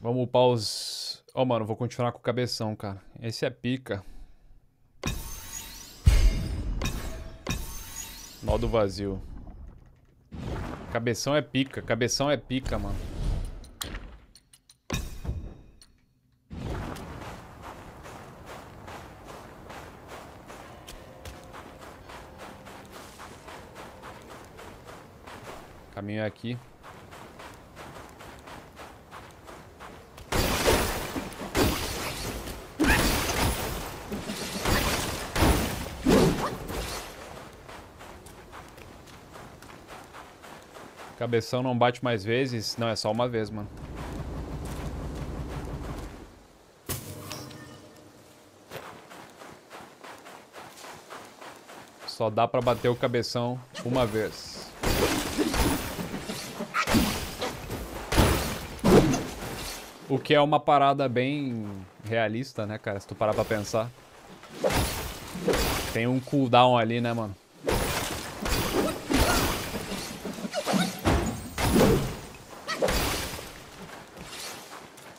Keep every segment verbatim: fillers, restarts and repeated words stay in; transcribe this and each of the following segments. Vamos upar os... Ó, oh, mano, vou continuar com o cabeção, cara. Esse é pica. Nó do vazio. Cabeção é pica, cabeção é pica, mano. Caminho é aqui. Cabeção não bate mais vezes? Não, é só uma vez, mano. Só dá pra bater o cabeção uma vez. O que é uma parada bem realista, né, cara? Se tu parar pra pensar. Tem um cooldown ali, né, mano?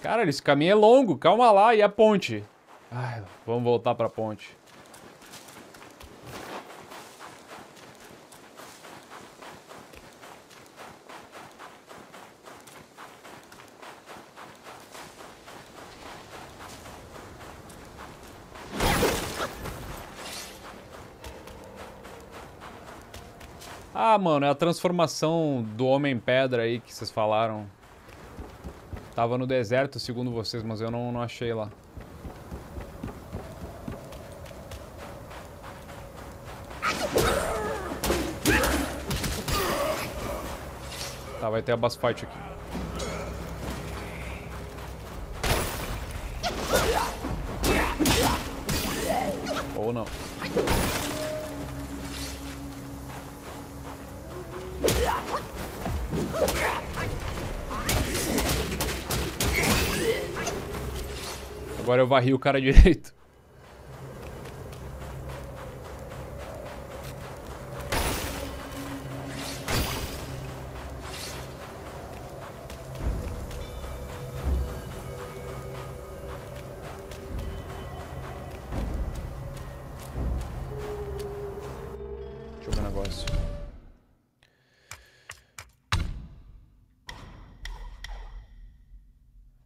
Cara, esse caminho é longo, calma lá, e a ponte? Ai, vamos voltar pra ponte. Ah, mano, é a transformação do Homem-Pedra aí que vocês falaram. Tava no deserto, segundo vocês, mas eu não, não achei lá. Tá, vai ter a boss fight aqui. Ou não. Agora eu varri o cara direito. Deixa eu ver o negócio.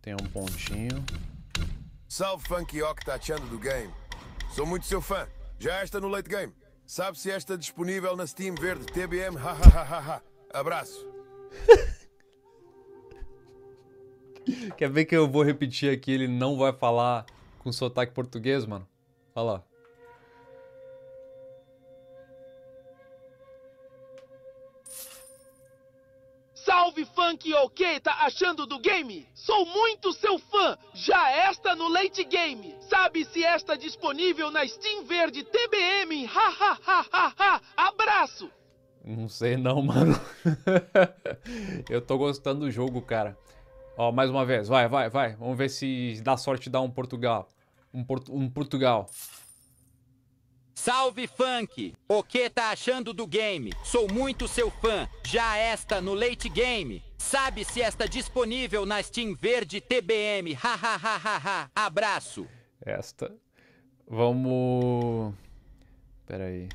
Tem um pontinho. Salve, Funky Oc, tá achando do game? Sou muito seu fã. Já esta no late game. Sabe se esta disponível na Steam Verde, T B M, hahaha. Abraço. Quer ver que eu vou repetir aqui, ele não vai falar com sotaque português, mano? Olha lá. Salve, Funky Ok, tá achando do game? Sou muito seu fã, já esta no late game. Sabe se esta disponível na Steam Verde T B M? Ha, ha, ha, ha, ha. Abraço! Não sei não, mano. Eu tô gostando do jogo, cara. Ó, mais uma vez, vai, vai, vai. Vamos ver se dá sorte de dar um Portugal. Um, port um Portugal. Salve, Funk! O que tá achando do game? Sou muito seu fã, já esta no late game. Sabe se esta disponível na Steam Verde T B M? Hahaha, abraço. Esta. Vamos... Pera aí.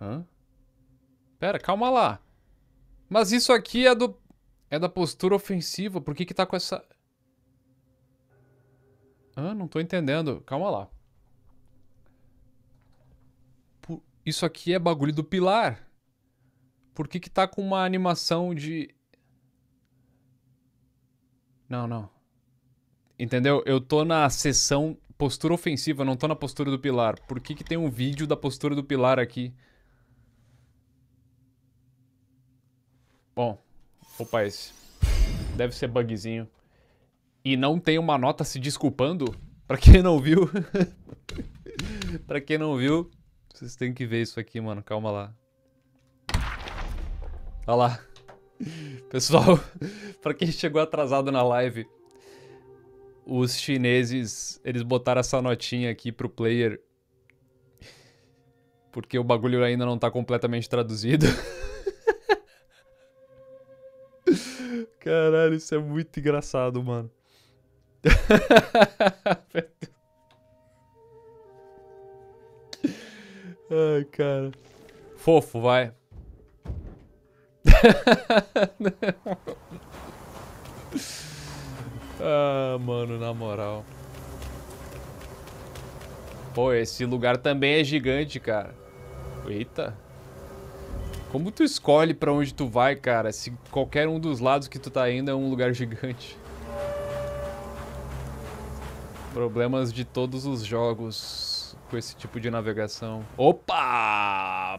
Hã? Pera, calma lá. Mas isso aqui é do... É da postura ofensiva. Por que que tá com essa... Ah, não tô entendendo. Calma lá. Por... Isso aqui é bagulho do pilar. Por que que tá com uma animação de... Não, não. Entendeu? Eu tô na seção postura ofensiva, não tô na postura do pilar. Por que que tem um vídeo da postura do pilar aqui? Bom, opa, esse. Deve ser bugzinho. E não tem uma nota se desculpando? Pra quem não viu. Pra quem não viu, vocês têm que ver isso aqui, mano. Calma lá. Olha lá. Pessoal, pra quem chegou atrasado na live, os chineses, eles botaram essa notinha aqui pro player. porque o bagulho ainda não tá completamente traduzido. Caralho, isso é muito engraçado, mano. Ai, cara. Fofo, vai. Ah, mano, na moral. Pô, esse lugar também é gigante, cara. Eita. Como tu escolhe pra onde tu vai, cara? Se qualquer um dos lados que tu tá indo é um lugar gigante. Problemas de todos os jogos com esse tipo de navegação. Opa!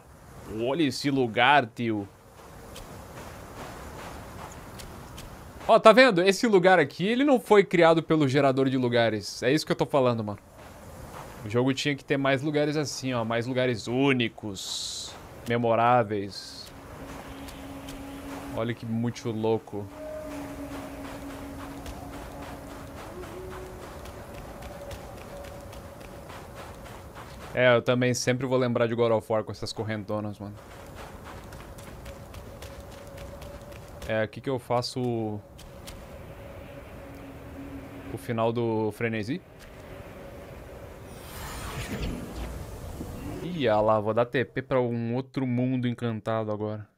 Olha esse lugar, tio. Ó, tá vendo? Esse lugar aqui, ele não foi criado pelo gerador de lugares. É isso que eu tô falando, mano. O jogo tinha que ter mais lugares assim, ó. Mais lugares únicos, memoráveis. Olha que muito louco. É, eu também sempre vou lembrar de God of War com essas correntonas, mano. É aqui que eu faço o, o final do frenesi. Ih, olha lá, vou dar T P pra um outro mundo encantado agora.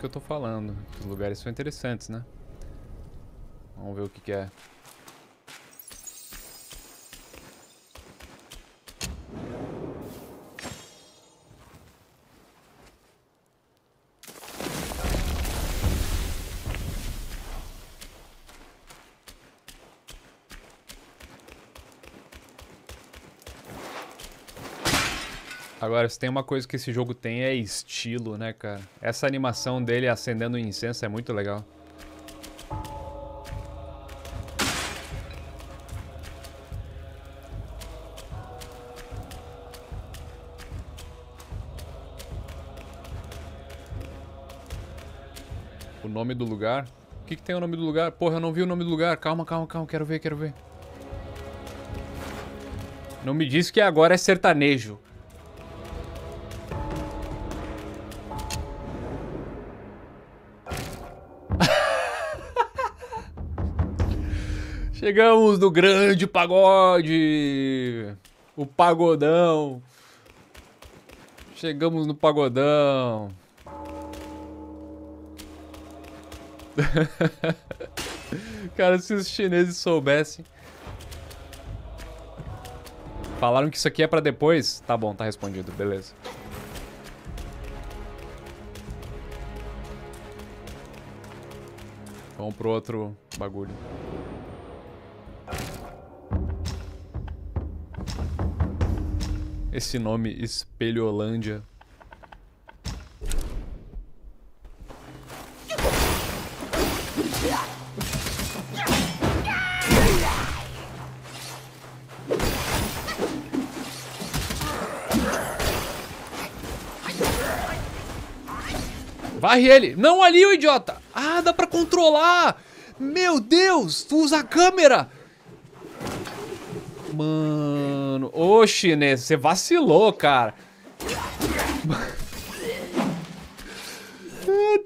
Que eu tô falando, os lugares são interessantes, né? Vamos ver o que que é. Agora, se tem uma coisa que esse jogo tem é estilo, né, cara? Essa animação dele acendendo incenso é muito legal. O nome do lugar? O que que tem o nome do lugar? Porra, eu não vi o nome do lugar. Calma, calma, calma. Quero ver, quero ver. Não me diz que agora é sertanejo. Chegamos no grande pagode, o pagodão, chegamos no pagodão. Cara, se os chineses soubessem. Falaram que isso aqui é pra depois? Tá bom, tá respondido, beleza. Vamos pro outro bagulho. Esse nome, EspelhoLândia. Varre ele! Não ali, o idiota! Ah, dá pra controlar! Meu Deus! Tu usa a câmera! Mano, ô chinês, você vacilou, cara.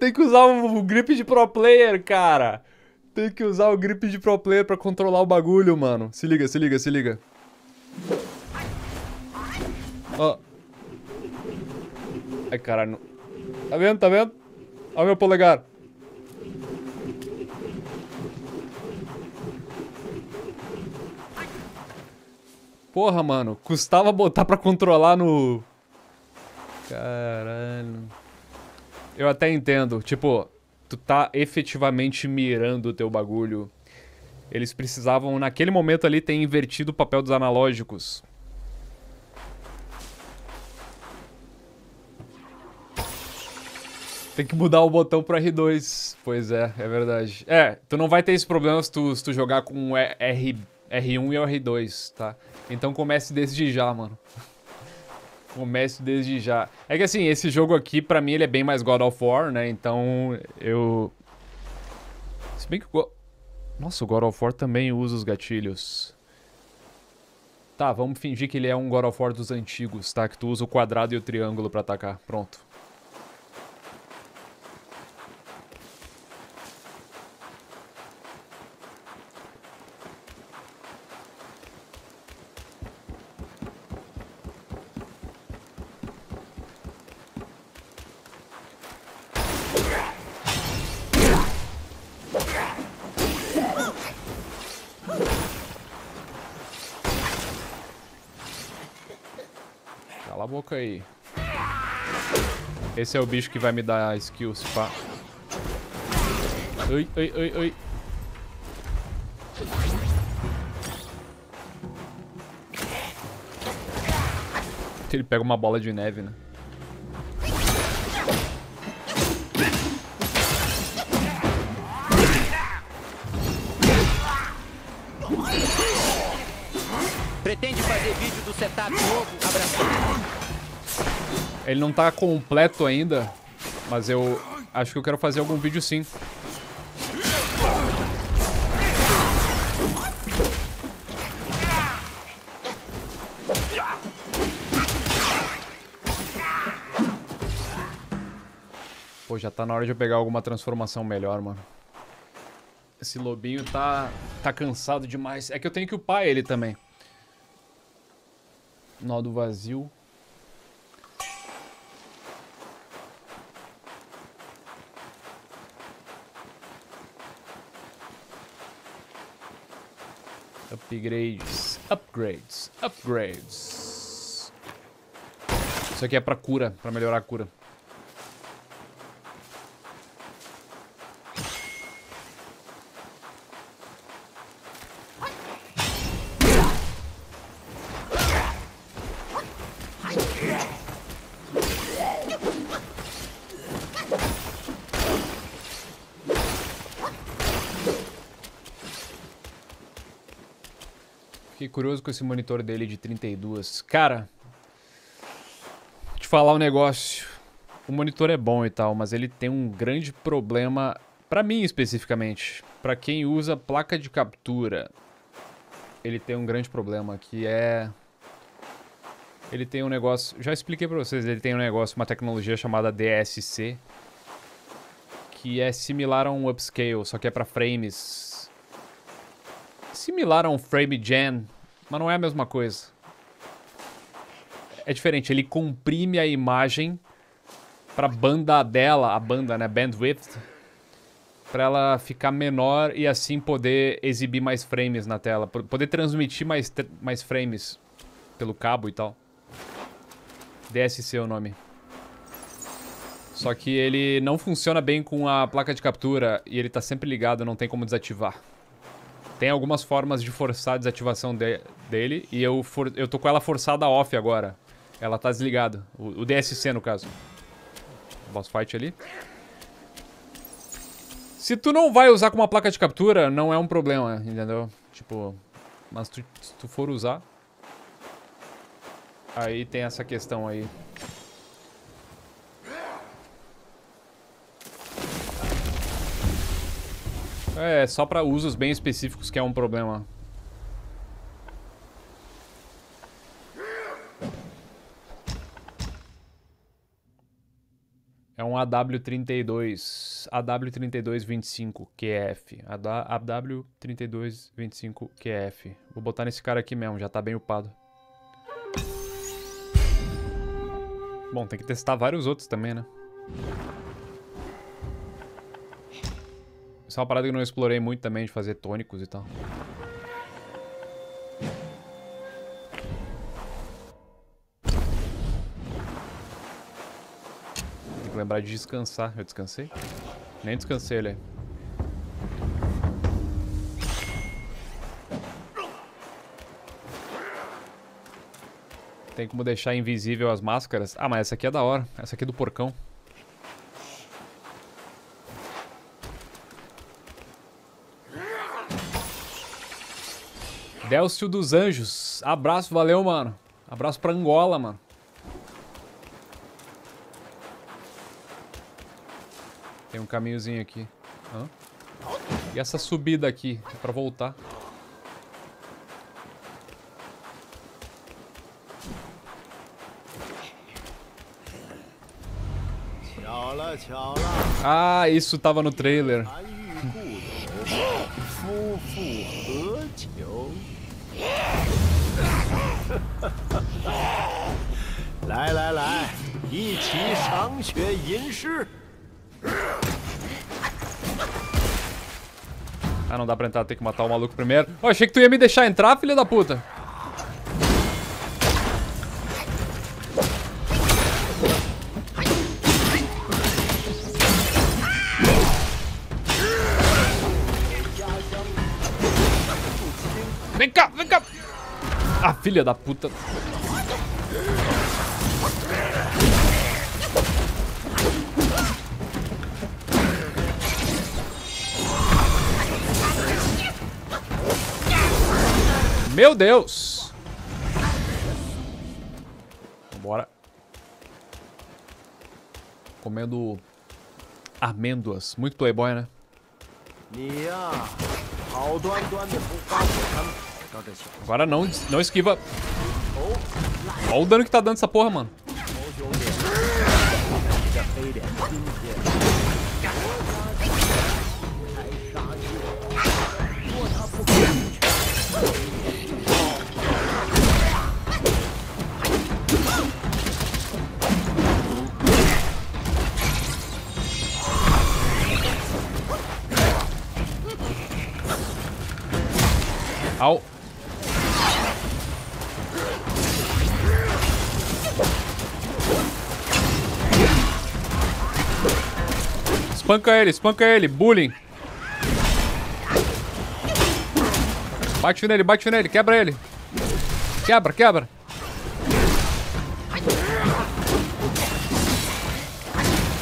Tem que usar o grip de pro player, cara. Tem que usar o grip de pro player pra controlar o bagulho, mano. Se liga, se liga, se liga. Ó. Ai, caralho. Tá vendo, tá vendo? Ó meu polegar. Porra, mano, custava botar pra controlar no... Caralho... Eu até entendo, tipo, tu tá efetivamente mirando o teu bagulho. Eles precisavam, naquele momento ali, ter invertido o papel dos analógicos. Tem que mudar o botão para R dois. Pois é, é verdade. É, tu não vai ter esse problema se tu, se tu jogar com R, R um e R dois, tá? Então comece desde já, mano. Comece desde já. É que assim, esse jogo aqui, pra mim, ele é bem mais God of War, né? Então, eu... Se bem que... Go... Nossa, o God of War também usa os gatilhos. Tá, vamos fingir que ele é um God of War dos antigos, tá? Que tu usa o quadrado e o triângulo pra atacar. Pronto. Aí. Esse é o bicho que vai me dar skills, pá. Oi, oi, oi, oi. Ele pega uma bola de neve, né? Pretende fazer vídeo do setup novo? Abraço. Ele não tá completo ainda, mas eu acho que eu quero fazer algum vídeo sim. Pô, já tá na hora de eu pegar alguma transformação melhor, mano. Esse lobinho tá, tá cansado demais. É que eu tenho que upar ele também. Nó do vazio. Upgrades, upgrades, upgrades. Isso aqui é pra cura, pra melhorar a cura. Curioso com esse monitor dele de trinta e duas. Cara, vou te falar um negócio. O monitor é bom e tal, mas ele tem um grande problema, pra mim especificamente, pra quem usa placa de captura. Ele tem um grande problema, que é... Ele tem um negócio... Já expliquei pra vocês, ele tem um negócio, uma tecnologia chamada D S C, que é similar a um upscale, só que é pra frames. Similar a um frame gen, mas não é a mesma coisa. É diferente, ele comprime a imagem pra banda dela, a banda, né, bandwidth, pra ela ficar menor e assim poder exibir mais frames na tela, poder transmitir mais, mais frames pelo cabo e tal. D S C é o nome. Só que ele não funciona bem com a placa de captura e ele tá sempre ligado, não tem como desativar. Tem algumas formas de forçar a desativação de, dele e eu, for, eu tô com ela forçada off agora. Ela tá desligada. O, o D S C, no caso. Boss fight ali. Se tu não vai usar com uma placa de captura, não é um problema, entendeu? Tipo, mas tu, se tu for usar... Aí tem essa questão aí. É, só pra usos bem específicos que é um problema. É um A W trinta e dois. A W três dois dois cinco Q F. A W três dois dois cinco Q F. Vou botar nesse cara aqui mesmo, já tá bem upado. Bom, tem que testar vários outros também, né? Isso é uma parada que eu não explorei muito também, de fazer tônicos e tal. Tem que lembrar de descansar. Eu descansei? Nem descansei, olha aí. Tem como deixar invisível as máscaras? Ah, mas essa aqui é da hora. Essa aqui é do porcão. Délcio dos Anjos. Abraço, valeu, mano. Abraço pra Angola, mano. Tem um caminhozinho aqui. Hã? E essa subida aqui, é pra voltar. Ah, isso tava no trailer. Lai, lai, lai. Ah, não dá pra entrar, tem que matar o maluco primeiro. Oh, achei que tu ia me deixar entrar, filha da puta. Vem cá, vem cá. Ah, filha da puta. Meu Deus! Vambora. Comendo amêndoas. Muito playboy, né? Agora não, não esquiva. Olha o dano que tá dando essa porra, mano. Au. Espanca ele, espanca ele, bullying. Bate nele, bate nele, quebra ele. Quebra, quebra.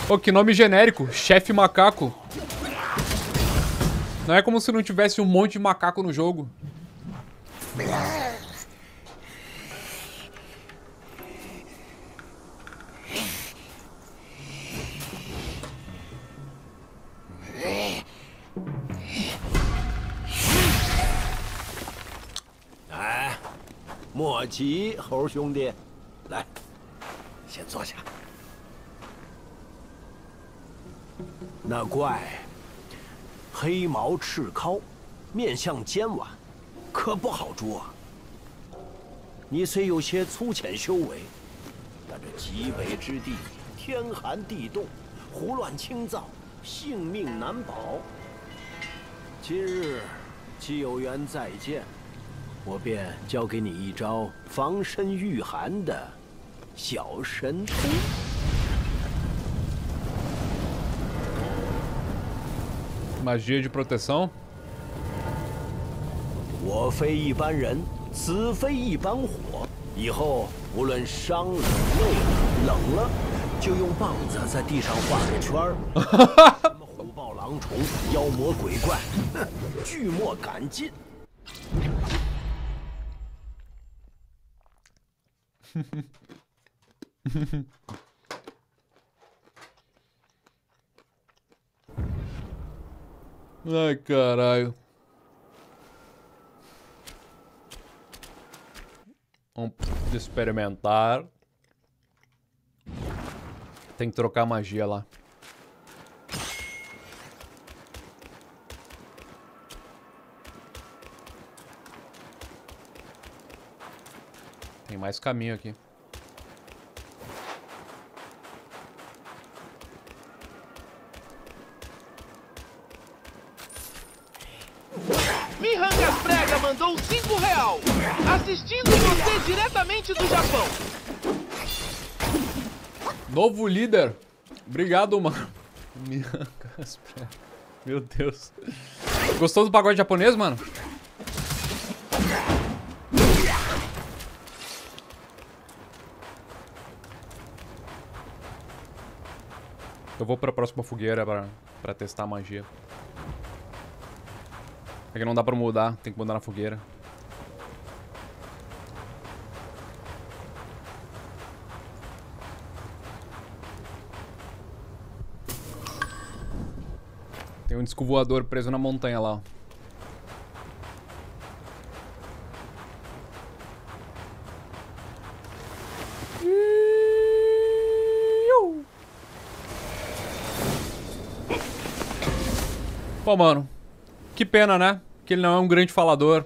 Pô, que nome genérico, chefe macaco. Não é como se não tivesse um monte de macaco no jogo. Ai, Moji, Hou Xongdi, lá. Na guai, Hei Mao Chi Kao, Mian Xiang Jian Wan. 可不好捉啊！你虽有些粗浅修为，但这极北之地，天寒地冻，胡乱轻躁，性命难保。今日既有缘再见，我便教给你一招防身御寒的小神通。Magia de proteção. 我非一般人，此非一般火。以后无论伤了、累了、冷了，就用棒子在地上画个圈儿。什么虎豹狼虫、妖魔鬼怪，俱莫敢近。Ai, caralho. Vamos experimentar. Tem que trocar a magia lá. Tem mais caminho aqui. Mihanga Prega mandou cinco real. Assistindo você diretamente do Japão. Novo líder. Obrigado, mano. Mihanga Prega. Meu Deus. Gostou do pagode japonês, mano? Eu vou pra próxima fogueira pra, pra testar a magia. É que não dá pra mudar, tem que mudar na fogueira. Tem um disco voador preso na montanha lá, ó. Pô, mano, que pena, né? Que ele não é um grande falador.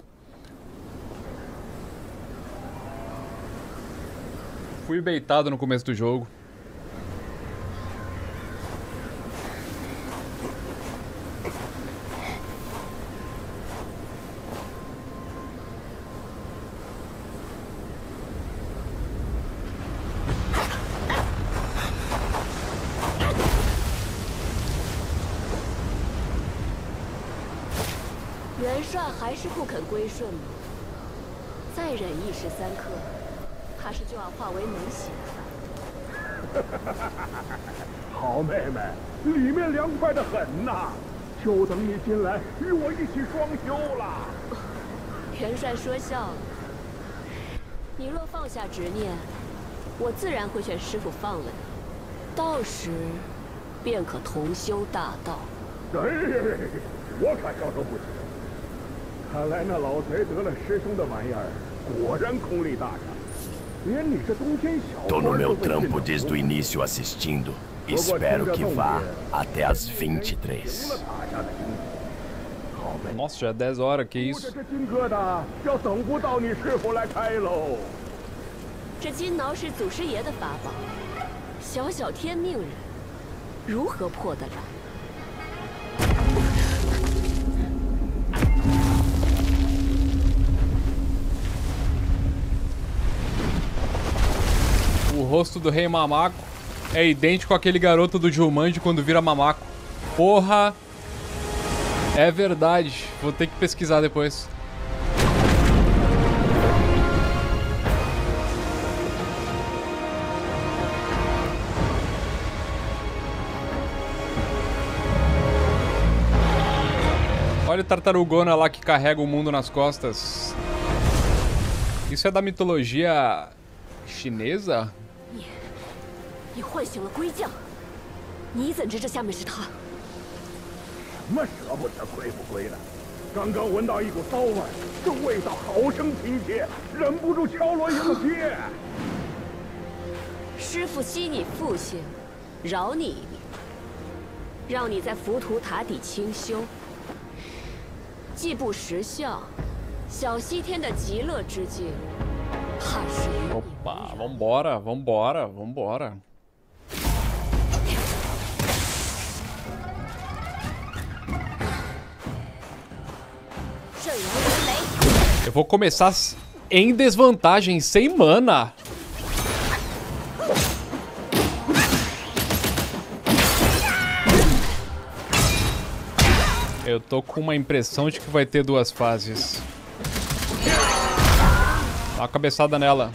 Fui baitado no começo do jogo. Tô no meu trampo desde o início assistindo. Espero que vá até as vinte e três. Nossa, já é dez horas, que isso? O rosto do rei Mamacu é idêntico àquele garoto do Jumanji quando vira Mamacu. Porra! É verdade, vou ter que pesquisar depois. Olha a tartarugona lá que carrega o mundo nas costas. Isso é da mitologia chinesa? Opa, vambora, vambora, vambora. Eu vou começar em desvantagem, sem mana. Eu tô com uma impressão de que vai ter duas fases. Dá uma cabeçada nela.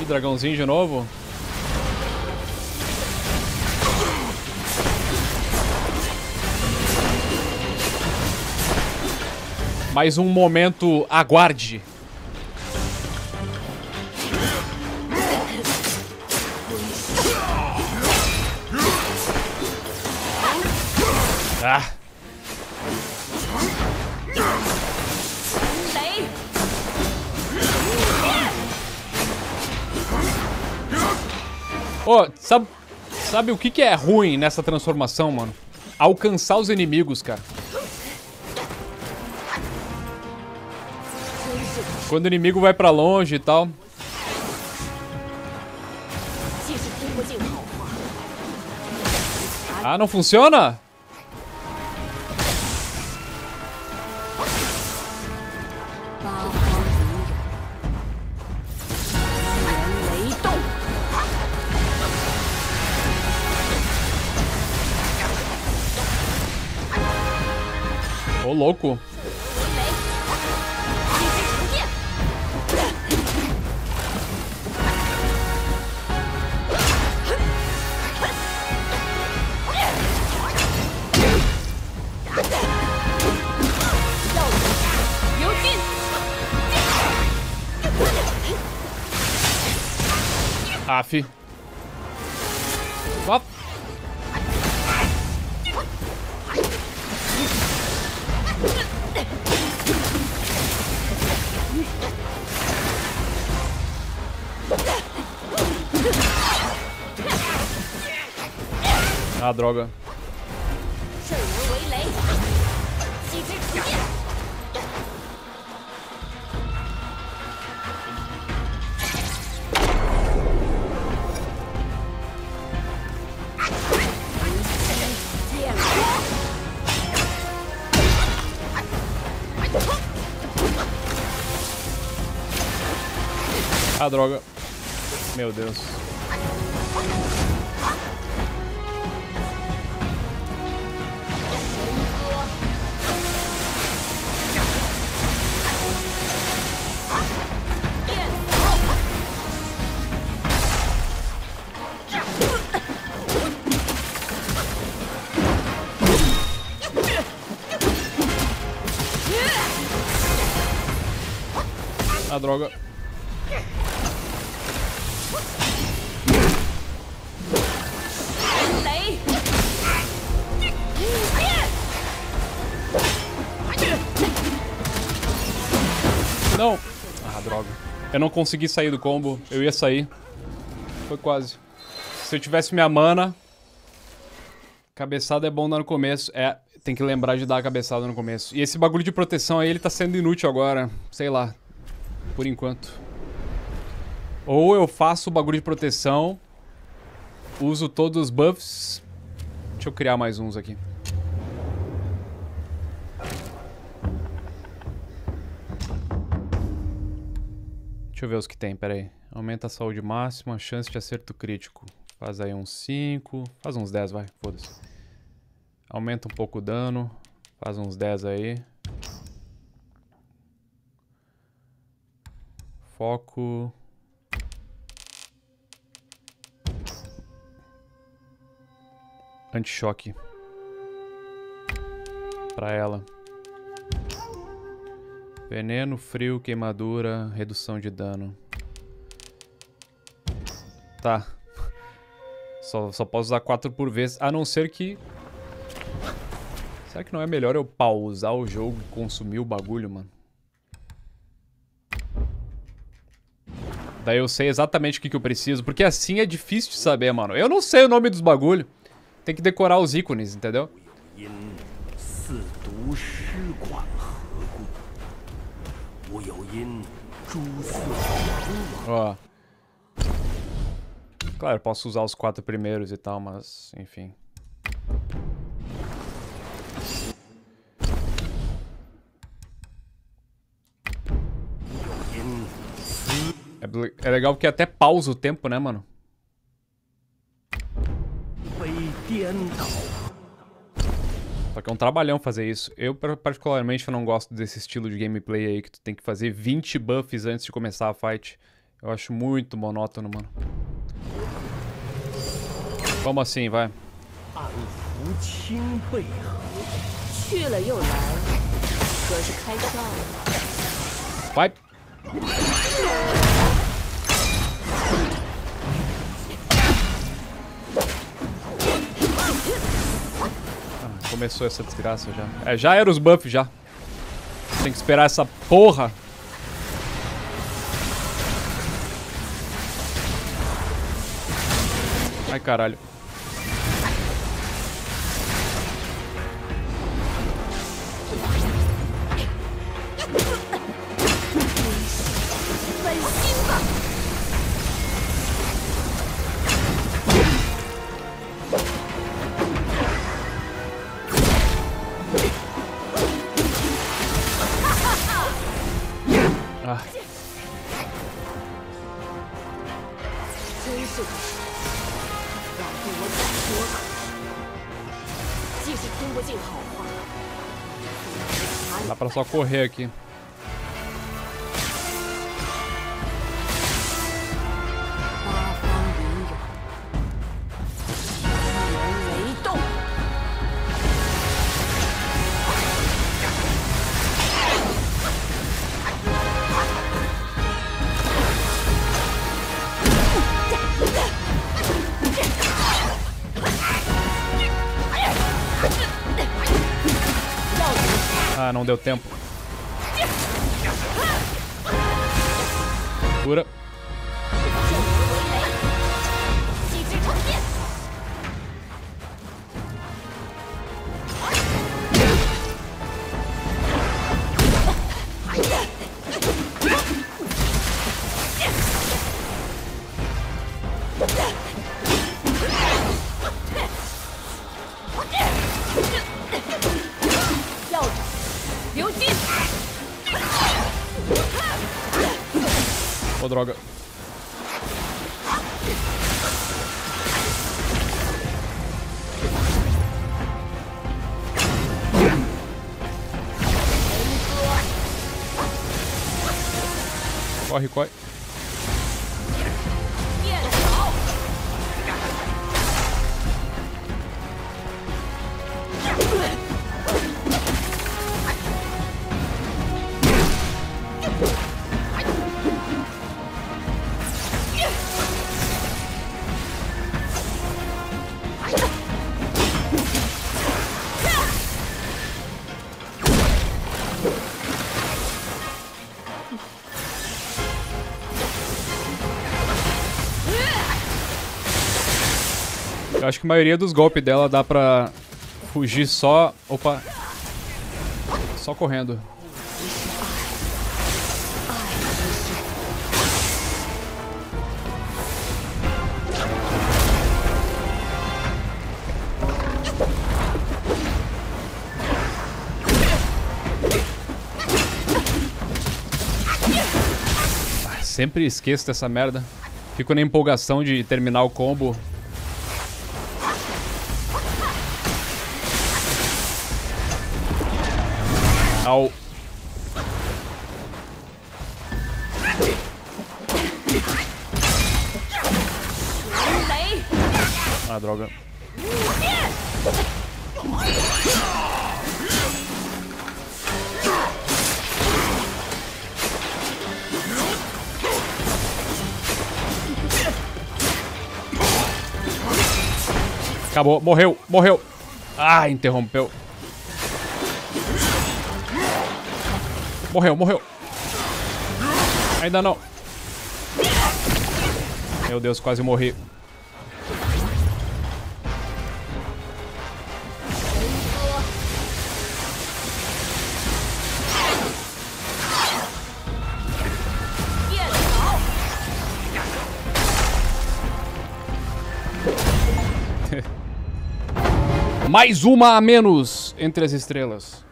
Ih, dragãozinho de novo. Mais um momento, aguarde. Ah. Oh, sabe, sabe o que que é ruim nessa transformação, mano? Alcançar os inimigos, cara. Quando o inimigo vai pra longe e tal. Ah, não funciona? Ô, louco. Aff. What? Ah, droga. Ah, droga. Meu Deus. Ah, droga. Não! Ah, droga. Eu não consegui sair do combo. Eu ia sair. Foi quase. Se eu tivesse minha mana... Cabeçada é bom dar no começo. É, tem que lembrar de dar a cabeçada no começo. E esse bagulho de proteção aí, ele tá sendo inútil agora. Sei lá. Por enquanto. Ou eu faço o bagulho de proteção... Uso todos os buffs... Deixa eu criar mais uns aqui. Deixa eu ver os que tem, peraí. Aumenta a saúde máxima, chance de acerto crítico. Faz aí uns cinco, faz uns dez, vai, foda-se. Aumenta um pouco o dano, faz uns dez aí. Foco. Anti-choque. Pra ela. Veneno, frio, queimadura, redução de dano. Tá. Só, só posso usar quatro por vez, a não ser que... Será que não é melhor eu pausar o jogo e consumir o bagulho, mano? Daí eu sei exatamente o que, que eu preciso, porque assim é difícil de saber, mano. Eu não sei o nome dos bagulhos. Tem que decorar os ícones, entendeu? Ó. Oh. Claro, posso usar os quatro primeiros e tal, mas enfim. É, é legal porque até pausa o tempo, né, mano? Só que é um trabalhão fazer isso. Eu, particularmente, eu não gosto desse estilo de gameplay aí, que tu tem que fazer vinte buffs antes de começar a fight. Eu acho muito monótono, mano. Vamos assim, vai. Vai. Começou essa desgraça já. É, já era os buffs já. Tem que esperar essa porra. Ai, caralho. Dá pra só correr aqui. não deu tempo. Cura. Oh, droga. Corre, corre. Acho que a maioria dos golpes dela dá pra fugir só... Opa! Só correndo. Ah, sempre esqueço dessa merda. Fico na empolgação de terminar o combo. Au. Ah, droga. Acabou, morreu, morreu. Ah, interrompeu. Morreu, morreu. Ainda não. Meu Deus, quase morri. Mais uma a menos entre as estrelas.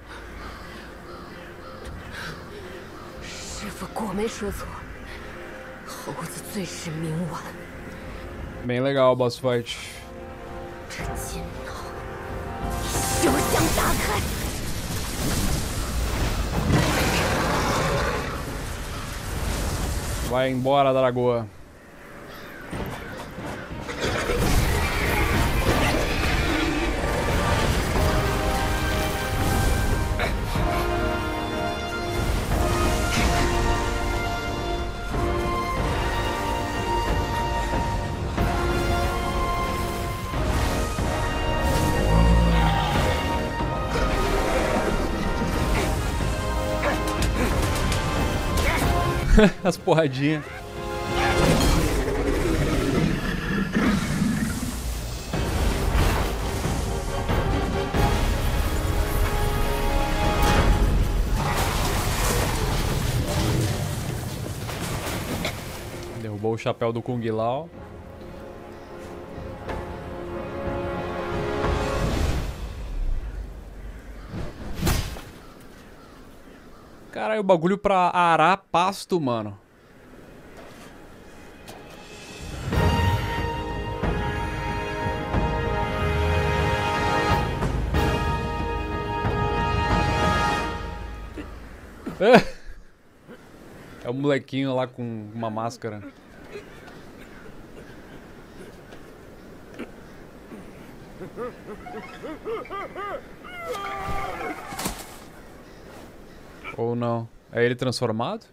Bem legal o boss fight. Vai embora da lagoa. As porradinhas. Derrubou o chapéu do Kung Lao. Caralho, o bagulho pra arar pasto, mano. É o molequinho lá com uma máscara. Ou não? É ele transformado?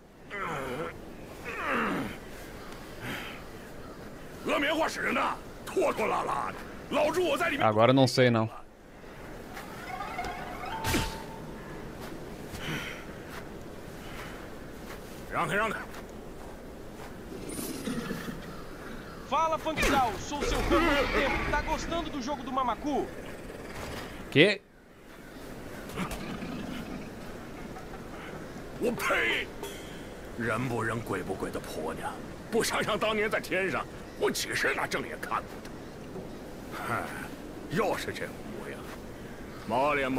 Agora não sei não. Fala, Fangisao, sou seu fã há muito tempo. Tá gostando do jogo do Mamacu? Que?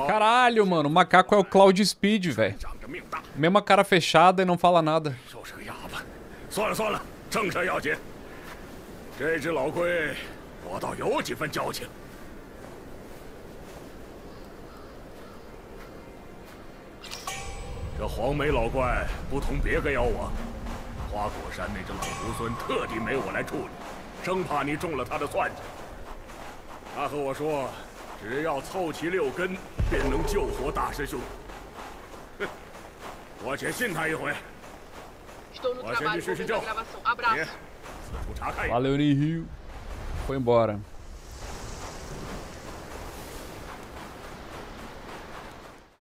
Caralho, mano, o macaco é o Cloud Speed, velho. Mesma cara fechada e não fala nada. Estou no trabalho da gravação. Abraço. Valeu, Nihil. Foi embora.